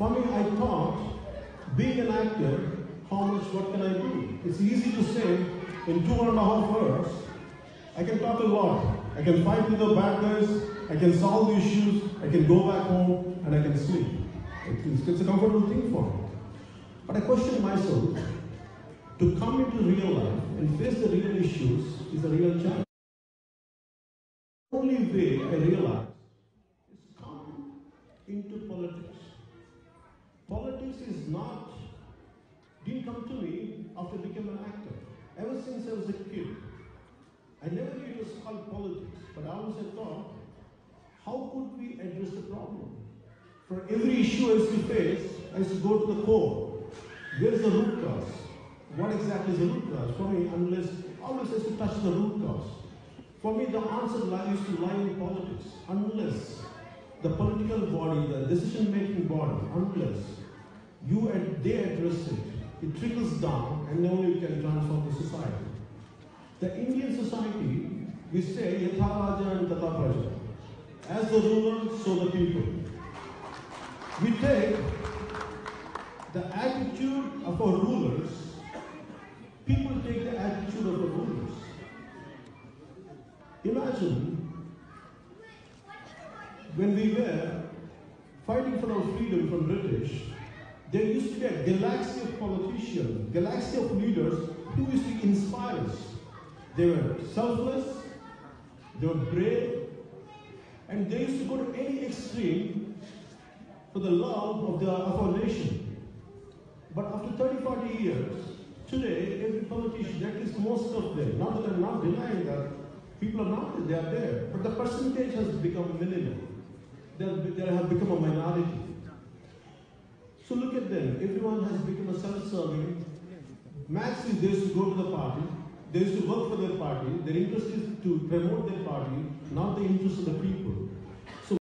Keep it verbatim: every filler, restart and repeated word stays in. For me, I thought, being an actor, how much, what can I do? It's easy to sing in two and a half hours. I can talk a lot. I can fight with the bad guys. I can solve the issues. I can go back home and I can sleep. It's, it's a comfortable thing for me. But I question myself, to come into real life and face the real issues is a real challenge. The only way I realize is come into politics. Politics is not, didn't come to me after I became an actor. Ever since I was a kid, I never knew it was called politics, but I always thought, how could we address the problem? For every issue I used to face, I used to go to the core. Where's the root cause? What exactly is the root cause? For me, unless, always has to touch the root cause. For me, the answer lies to lie in politics, unless the political body, the decision-making body, unless you and they address it, it trickles down and only we can transform the society. The Indian society, we say, Yatha Raja and Tata Praja. As the ruler, so the people. We take the attitude of our rulers, people take the attitude of the rulers. Imagine when we were fighting for our freedom from British, there used to be a galaxy of politicians, galaxy of leaders who used to inspire us. They were selfless, they were brave, and they used to go to any extreme for the love of, the, of our nation. But after thirty, forty years, today, every politician, that is most of them, not that I'm not denying that, people are not, they are there, but the percentage has become minimal. They, are, they have become a minority. So look at them, everyone has become a self-serving. Max is, they used to go to the party, they used to work for their party, their interest is to promote their party, not the interest of the people.